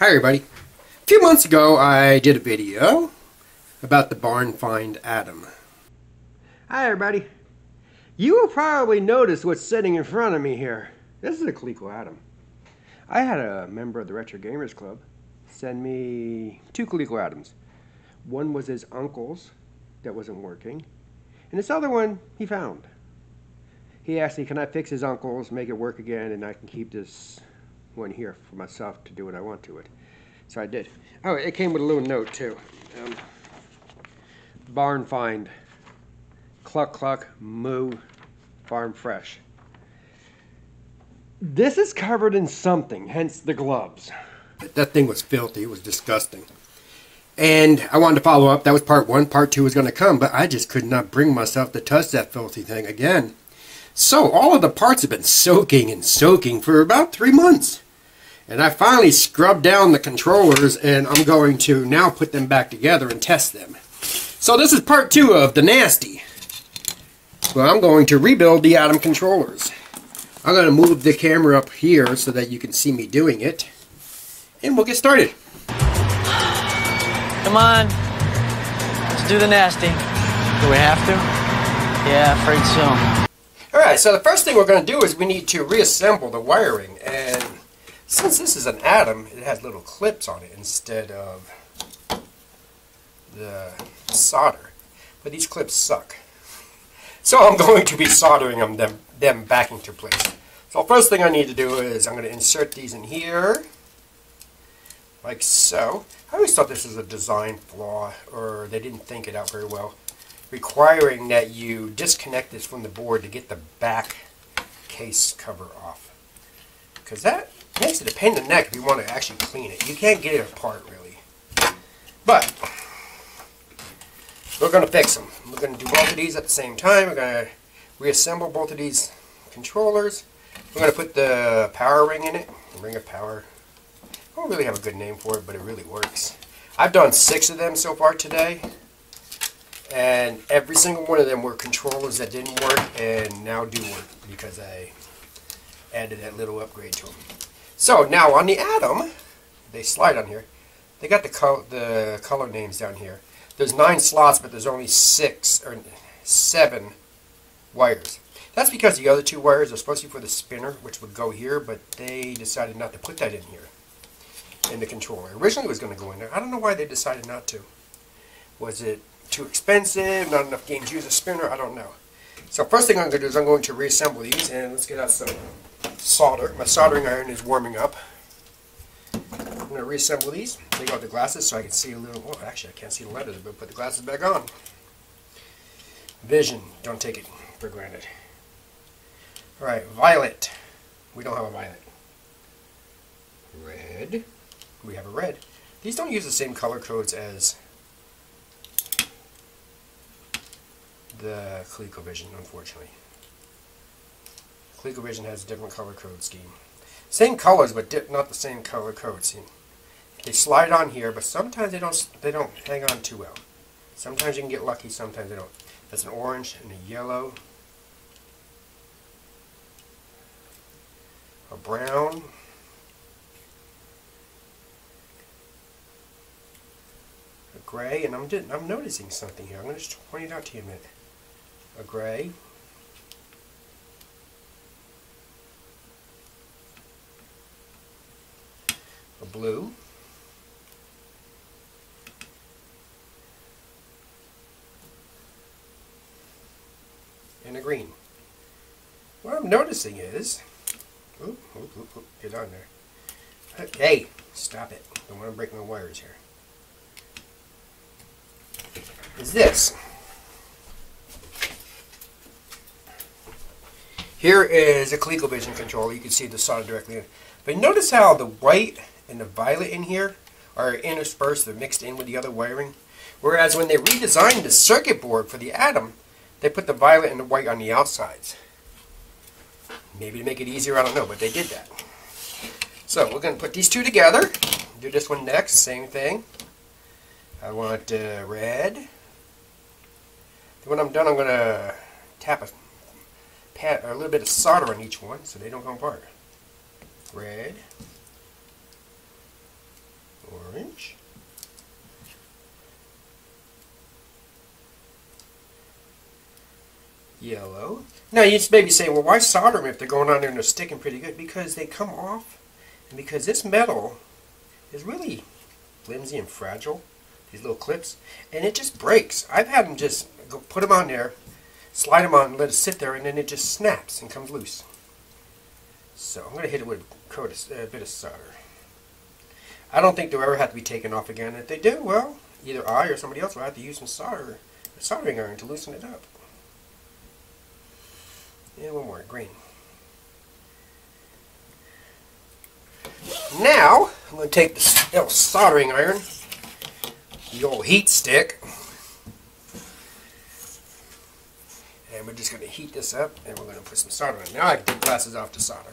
Hi everybody. A few months ago I did a video about the barn find Adam. Hi everybody. You will probably notice what's sitting in front of me here. This is a Coleco Adam. I had a member of the Retro Gamers Club send me two Coleco Adams. One was his uncle's that wasn't working, and this other one he found. He asked me, can I fix his uncle's, make it work again, and I can keep this one here for myself to do what I want to it. So I did. Oh, it came with a little note too. Barn find, cluck cluck moo, farm fresh. This is covered in something, hence the gloves. That thing was filthy. It was disgusting, and I wanted to follow up. That was part one. Part two was going to come, but I just could not bring myself to touch that filthy thing again. So all of the parts have been soaking and soaking for about 3 months. And I finally scrubbed down the controllers, and I'm going to now put them back together and test them. So this is part two of the nasty. Well, I'm going to rebuild the Adam controllers. I'm going to move the camera up here so that you can see me doing it. And we'll get started. Come on. Let's do the nasty. Do we have to? Yeah, I'm afraid so. Alright, so the first thing we're going to do is we need to reassemble the wiring, and since this is an Adam, it has little clips on it instead of the solder, but these clips suck. So I'm going to be soldering them back into place. So first thing I need to do is I'm going to insert these in here, like so. I always thought this was a design flaw, or they didn't think it out very well, requiring that you disconnect this from the board to get the back case cover off, because that makes it a pain in the neck if you want to actually clean it. You can't get it apart really, but we're going to fix them. We're going to do both of these at the same time. We're going to reassemble both of these controllers. We're going to put the power ring in it. Ring of power. I don't really have a good name for it, but it really works. I've done 6 of them so far today, and every single one of them were controllers that didn't work and now do work because I added that little upgrade to them. So now on the Adam, they slide on here. They got the color names down here. There's 9 slots, but there's only 7 wires. That's because the other 2 wires are supposed to be for the spinner, which would go here, but they decided not to put that in here in the controller. Originally it was going to go in there. I don't know why they decided not to. Was it too expensive, not enough games use a spinner? I don't know. So first thing I'm going to do is I'm going to reassemble these, and let's get out some solder. My soldering iron is warming up. I'm going to reassemble these, take out the glasses so I can see a little, oh actually I can't see the letters, but put the glasses back on. Vision, don't take it for granted. Alright, violet. We don't have a violet. Red. We have a red. These don't use the same color codes as the ColecoVision, unfortunately. ColecoVision has a different color code scheme. Same colors, but not the same color code scheme. They slide on here, but sometimes they don't hang on too well. Sometimes you can get lucky, sometimes they don't. That's an orange and a yellow, a brown, a gray, and I'm noticing something here. I'm going to just point it out to you in a minute. A gray, a blue, and a green. What I'm noticing is, oop, oop, oop, oop, get on there. Hey, stop it. Don't want to break my wires here. Is this. Here is a ColecoVision controller. You can see the solder directly in. But notice how the white and the violet in here are interspersed. They're mixed in with the other wiring. Whereas when they redesigned the circuit board for the Adam, they put the violet and the white on the outsides. Maybe to make it easier, I don't know, but they did that. So we're going to put these two together. Do this one next. Same thing. I want red. Then when I'm done, I'm going to tap a little bit of solder on each one so they don't come apart. Red, orange. Yellow. Now you just maybe say, well, why solder them if they're going on there and they're sticking pretty good? Because they come off, and because this metal is really flimsy and fragile, these little clips, and it just breaks. I've had them just go put them on there, slide them on, and let it sit there, and then it just snaps and comes loose. So I'm going to hit it with a bit of solder. I don't think they'll ever have to be taken off again. If they do, well, either I or somebody else will have to use some solder, a soldering iron to loosen it up. And one more, green. Now, I'm going to take this little soldering iron, the old heat stick, and we're just going to heat this up, and we're going to put some solder in. Now I can take glasses off to solder.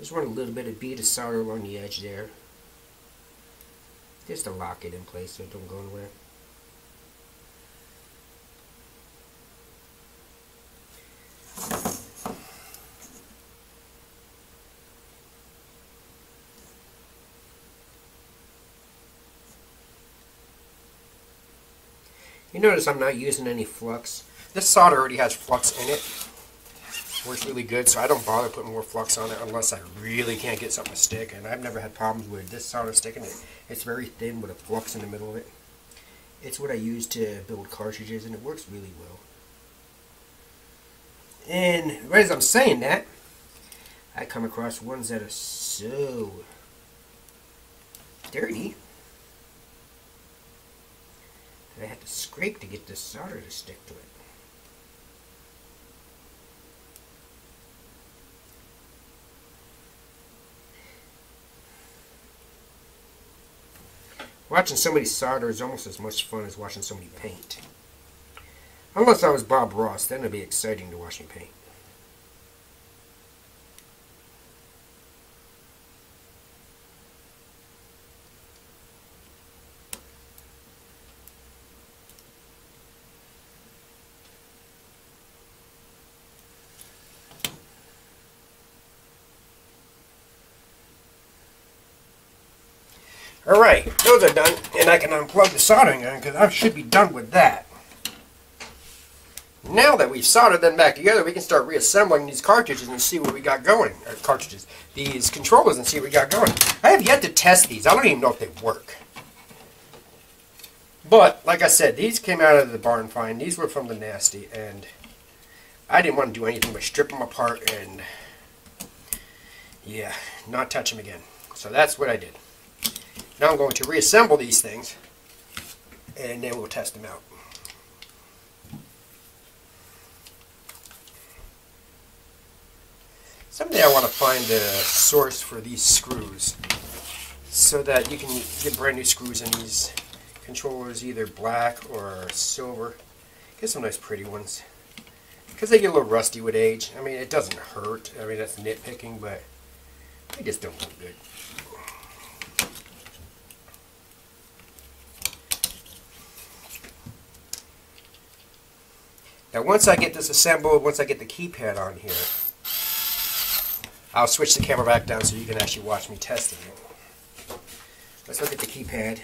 Just want a little bit of bead of solder along the edge there, just to lock it in place so it don't go anywhere. You notice I'm not using any flux. This solder already has flux in it. It works really good, so I don't bother putting more flux on it unless I really can't get something to stick. And I've never had problems with this solder sticking it. It's very thin with a flux in the middle of it. It's what I use to build cartridges, and it works really well. And right as I'm saying that, I come across ones that are so dirty. I had to scrape to get this solder to stick to it. Watching somebody solder is almost as much fun as watching somebody paint. Unless I was Bob Ross, then it'd be exciting to watch him paint. Alright, those are done, and I can unplug the soldering iron because I should be done with that. Now that we've soldered them back together, we can start reassembling these cartridges and see what we got going. Or cartridges, these controllers, and see what we got going. I have yet to test these. I don't even know if they work. But, like I said, these came out of the barn find. These were from the Nasty, and I didn't want to do anything but strip them apart and, yeah, not touch them again. So that's what I did. Now I'm going to reassemble these things, and then we'll test them out. Someday I want to find a source for these screws, so that you can get brand new screws in these controllers, either black or silver. Get some nice pretty ones, because they get a little rusty with age. I mean, it doesn't hurt. I mean, that's nitpicking, but they just don't look good. Now once I get this assembled, once I get the keypad on here, I'll switch the camera back down so you can actually watch me testing it. Let's look at the keypad.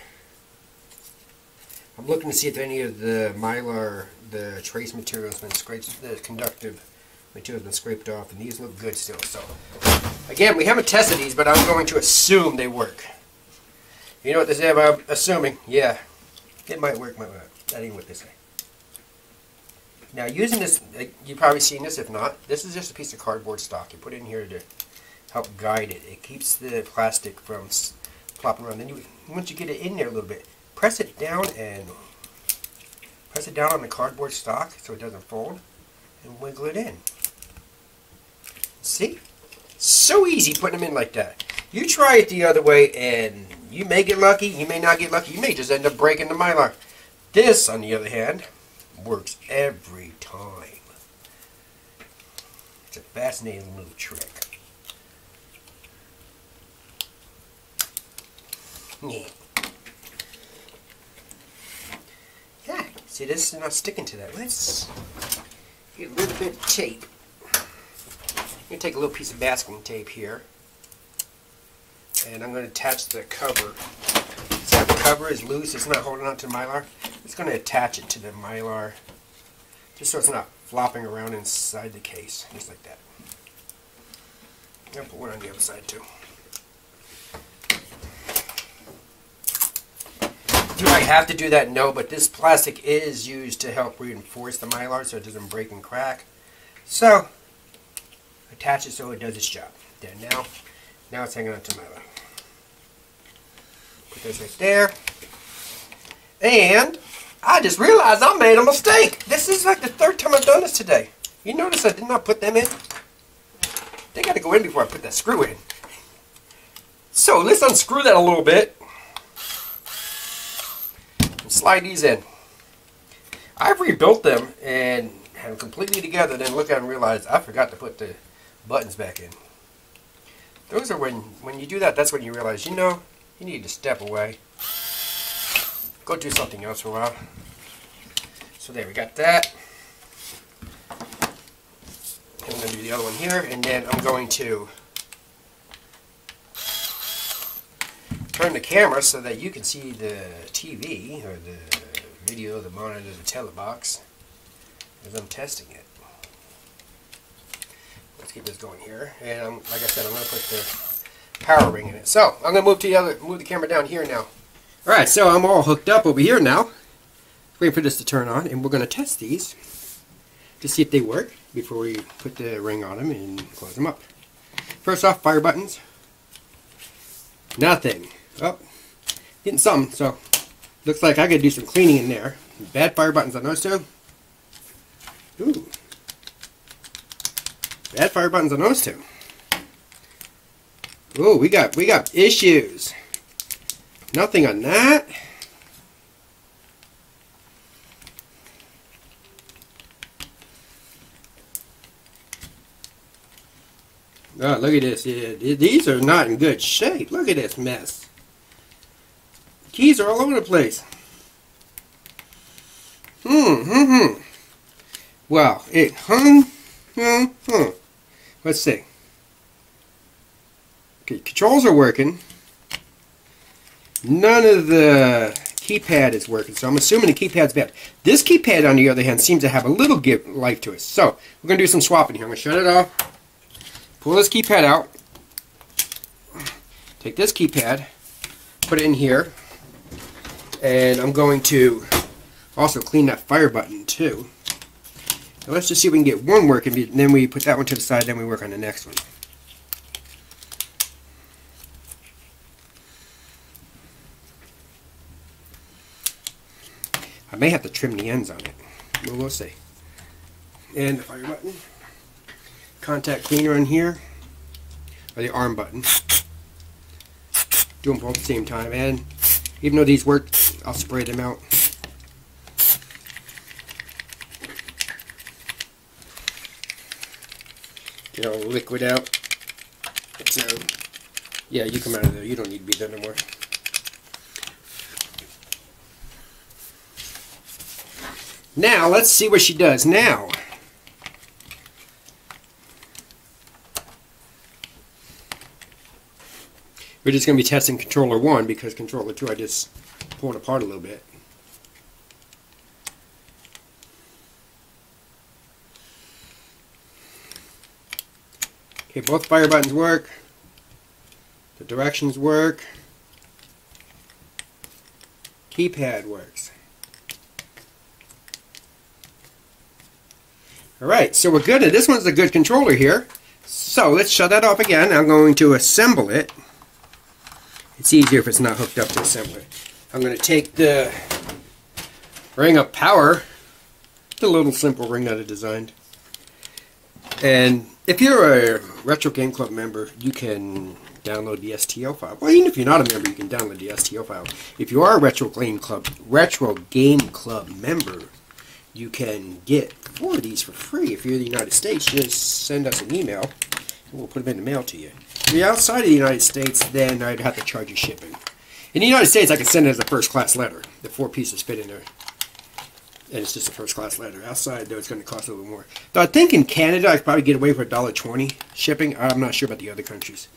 I'm looking to see if any of the Mylar, the trace material has been scraped, the conductive material has been scraped off, and these look good still. So, again, we haven't tested these, but I'm going to assume they work. You know what they say about assuming? Yeah, it might work, might not. That ain't what they say. Now using this, you've probably seen this, if not, this is just a piece of cardboard stock. You put it in here to help guide it. It keeps the plastic from plopping around. Then you, once you get it in there a little bit, press it down and press it down on the cardboard stock so it doesn't fold, and wiggle it in. See? So easy putting them in like that. You try it the other way and you may get lucky, you may not get lucky, you may just end up breaking the Mylar. This, on the other hand, works every time. It's a fascinating little trick. Yeah. Yeah, see, this is not sticking to that. Let's get a little bit of tape. I'm going to take a little piece of masking tape here, and I'm going to attach the cover. See how the cover is loose, it's not holding on to the Mylar? It's going to attach it to the Mylar, just so it's not flopping around inside the case, just like that. I'm going to put one on the other side too. Do I have to do that? No, but this plastic is used to help reinforce the Mylar so it doesn't break and crack. So, attach it so it does its job. Then now it's hanging on to the Mylar. Put this right there. And I just realized I made a mistake. This is like the third time I've done this today. You notice I did not put them in? They got to go in before I put that screw in. So, let's unscrew that a little bit. Slide these in. I've rebuilt them and had them completely together, then look at them and realize I forgot to put the buttons back in. Those are when you do that, that's when you realize, you know, you need to step away. Go do something else for a while. So there, we got that. I'm going to do the other one here, and then I'm going to turn the camera so that you can see the TV or the video, the monitor, the telebox as I'm testing it. Let's keep this going here, and like I said, I'm going to put the power ring in it. So I'm going to move the camera down here now. All right, so I'm all hooked up over here now. Waiting for this to turn on, and we're going to test these to see if they work before we put the ring on them and close them up. First off, fire buttons. Nothing. Oh, getting something, so looks like I gotta do some cleaning in there. Bad fire buttons on those two. Ooh. Bad fire buttons on those two. Ooh, we got issues. Nothing on that. Oh, look at this. Yeah, these are not in good shape. Look at this mess. Keys are all over the place. Wow. It hung. Let's see. Okay, controls are working. None of the keypad is working, so I'm assuming the keypad's bad. This keypad, on the other hand, seems to have a little life to it. So, we're going to do some swapping here. I'm going to shut it off. Pull this keypad out, take this keypad, put it in here, and I'm going to also clean that fire button too. Now let's just see if we can get one working, and then we put that one to the side, then we work on the next one. I may have to trim the ends on it, but we'll see. And the fire button. Contact cleaner in here, or the arm button. Do them both at the same time, and even though these work, I'll spray them out. Get all the liquid out. So, yeah, you come out of there. You don't need to be there no more. Now, let's see what she does now. We're just going to be testing controller 1 because controller 2 I just pulled apart a little bit. Okay, both fire buttons work. The directions work. Keypad works. Alright, so we're good. This one's a good controller here. So let's shut that off again. I'm going to assemble it. It's easier if it's not hooked up to assembly. I'm going to take the ring of power, the little simple ring that I designed. And if you're a Retro Game Club member, you can download the STL file. Well, even if you're not a member, you can download the STL file. If you are a Retro Game Club member, you can get 4 of these for free. If you're in the United States, just send us an email, and we'll put them in the mail to you. If you're outside of the United States, then I'd have to charge you shipping. In the United States, I could send it as a first-class letter. The 4 pieces fit in there. and it's just a first class leather. Outside, though, it's going to cost a little more. Though I think in Canada, I could probably get away for $1.20 shipping. I'm not sure about the other countries.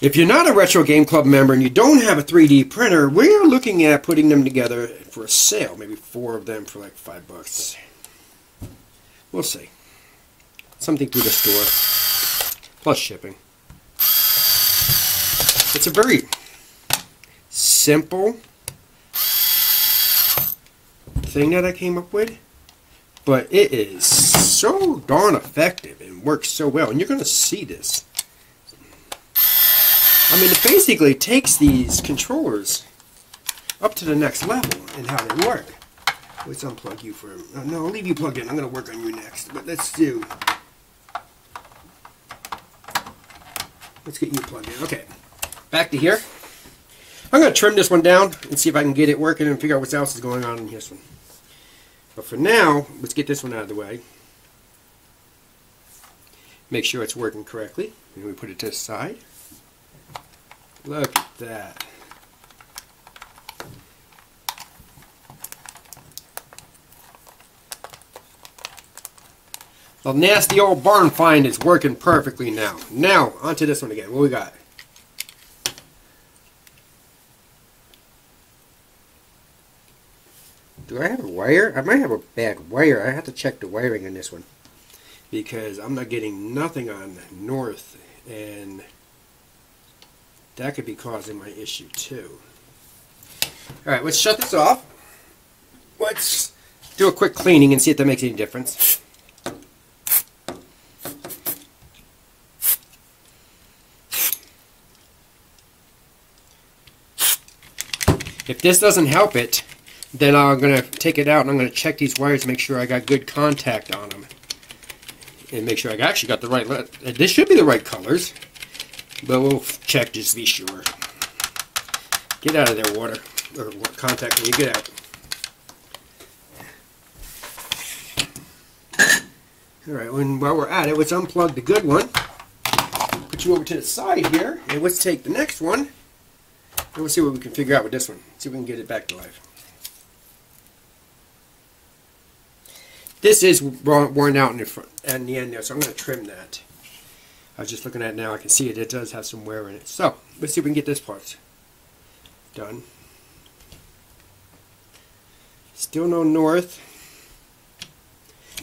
If you're not a Retro Game Club member and you don't have a 3D printer, we're looking at putting them together for a sale. Maybe 4 of them for like $5. We'll see. Something through the store. Plus shipping. It's a very simple thing that I came up with, but it is so darn effective and works so well, and you're going to see this. I mean, it basically takes these controllers up to the next level in how they work. Let's unplug you for a... No, I'll leave you plugged in. I'm going to work on you next, but let's do... Let's get you plugged in. Okay, back to here. I'm going to trim this one down and see if I can get it working and figure out what else is going on in this one. But for now, let's get this one out of the way. Make sure it's working correctly. And we put it to the side. Look at that. The nasty old barn find is working perfectly now. Now, onto this one again. What we got? Do I have a wire? I might have a bad wire. I have to check the wiring on this one, because I'm not getting nothing on north, and that could be causing my issue too. Alright, let's shut this off. Let's do a quick cleaning and see if that makes any difference. If this doesn't help it, then I'm going to take it out and I'm going to check these wires to make sure I got good contact on them. And make sure I actually got the right... This should be the right colors. But we'll check just to be sure. Get out of there, water. Or contact when you get out. Alright, and while we're at it, let's unplug the good one. Put you over to the side here. And let's take the next one. And we'll see what we can figure out with this one. See if we can get it back to life. This is worn out in the front and the end there, so I'm going to trim that. I was just looking at it now. I can see it. It does have some wear in it. So let's see if we can get this part done. Still no north.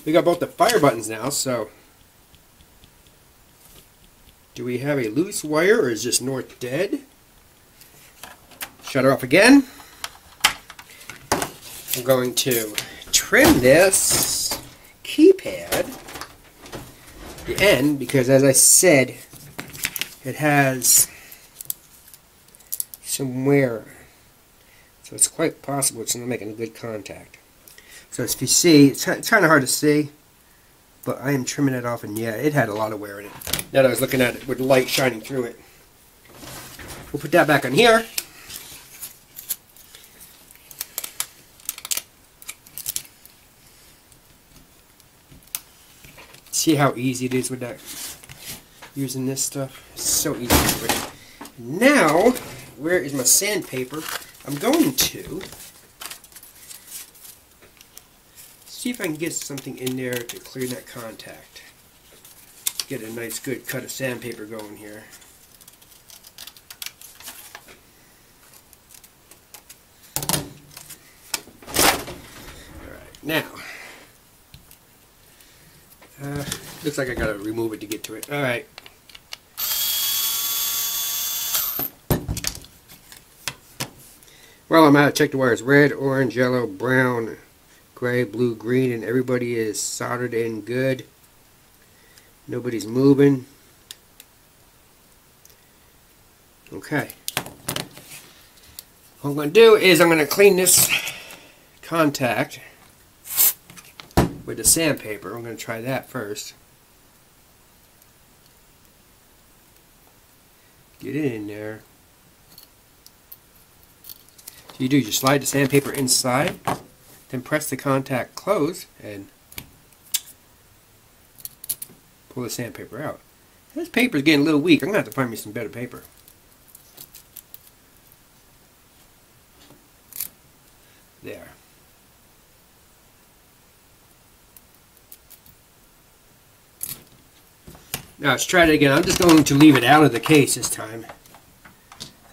We got both the fire buttons now. So do we have a loose wire, or is just north dead? Shut her off again. I'm going to trim this keypad, the end, because as I said, it has some wear, so it's quite possible it's not making a good contact. So as you see, it's kind of hard to see, but I am trimming it off, and yeah, it had a lot of wear in it. Now that I was looking at it with light shining through it, we'll put that back on here. See how easy it is with that, using this stuff. It's so easy to do. Now, where is my sandpaper? I'm going to see if I can get something in there to clear that contact. Get a nice good cut of sandpaper going here. Alright, now. Looks like I gotta remove it to get to it. Alright. Well, I'm out. Check the wires. Red, orange, yellow, brown, gray, blue, green, and everybody is soldered in good. Nobody's moving. Okay. What I'm gonna do is I'm gonna clean this contact with the sandpaper. I'm going to try that first. Get it in there. So you do, you slide the sandpaper inside, then press the contact close and pull the sandpaper out. This paper's getting a little weak. I'm going to have to find me some better paper. There. Now let's try it again. I'm just going to leave it out of the case this time.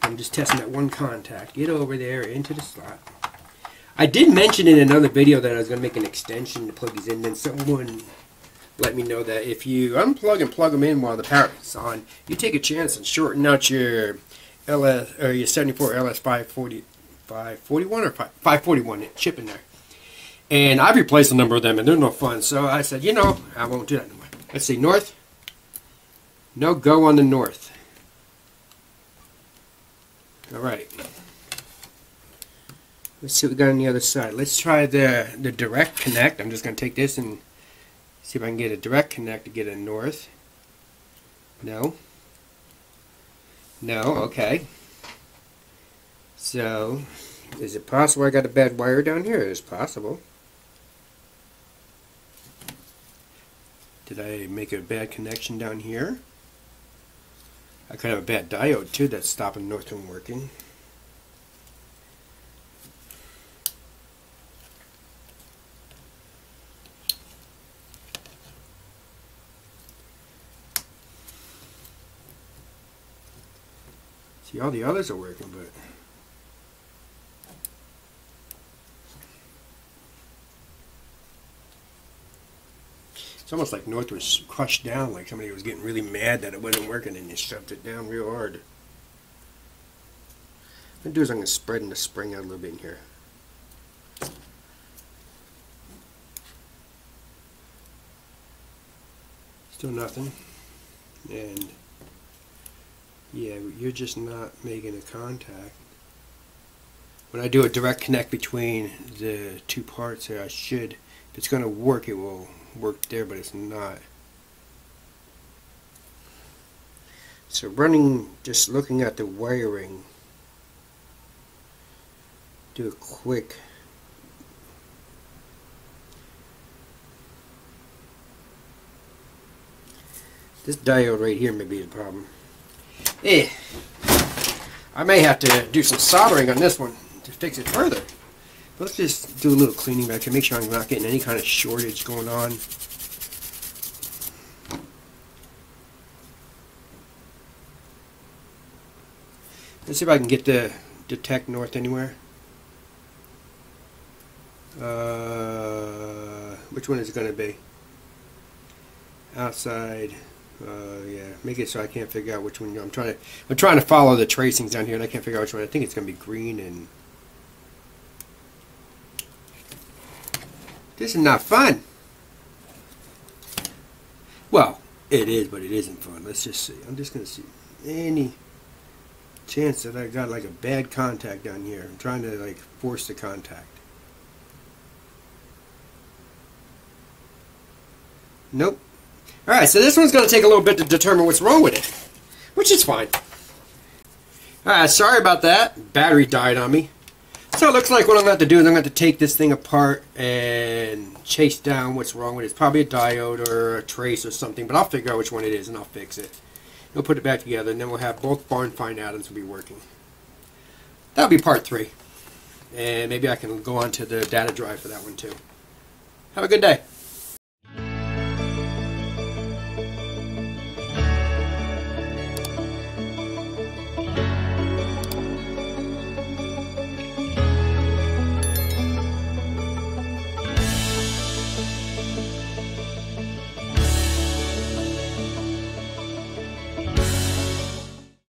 I'm just testing that one contact. Get over there into the slot. I did mention in another video that I was going to make an extension to plug these in. Then someone let me know that if you unplug and plug them in while the power is on, you take a chance and shorten out your LS or your 74 LS540, 541 or 541 chip in there. And I've replaced a number of them, and they're no fun. So I said, you know, I won't do that anymore. Let's see, north. No go on the north. All right. Let's see what we got on the other side. Let's try the direct connect. I'm just going to take this and see if I can get a direct connect to get a north. No. No, okay. So, is it possible I got a bad wire down here? It's possible. Did I make a bad connection down here? I could have a bad diode too that's stopping north from working. See, all the others are working, but it's almost like north was crushed down, like somebody was getting really mad that it wasn't working and they shoved it down real hard. What I'm going to do is I'm going to spread the spring out a little bit in here. Still nothing. And yeah, you're just not making a contact. When I do a direct connect between the two parts there, I should, if it's going to work, it will work there, but it's not. So running, just looking at the wiring, do a quick this diode right here may be the problem. Eh, I may have to do some soldering on this one to fix it further. But let's just do a little cleaning back here, make sure I'm not getting any kind of shortage going on. Let's see if I can get the detect north anywhere. Which one is it going to be? Outside. Yeah, make it so I can't figure out which one. I'm trying to follow the tracings down here, and I can't figure out which one. I think it's going to be green, and this is not fun. Well, it is, but it isn't fun. Let's just see. I'm just going to see any chance that I got like a bad contact down here. I'm trying to like force the contact. Nope. Alright, so this one's going to take a little bit to determine what's wrong with it, which is fine. Alright, sorry about that. Battery died on me. So it looks like what I'm going to have to do is I'm going to have to take this thing apart and chase down what's wrong with it. It's probably a diode or a trace or something, but I'll figure out which one it is and I'll fix it. We'll put it back together, and then we'll have both barn find atoms will be working. That'll be part 3. And maybe I can go on to the data drive for that one too. Have a good day.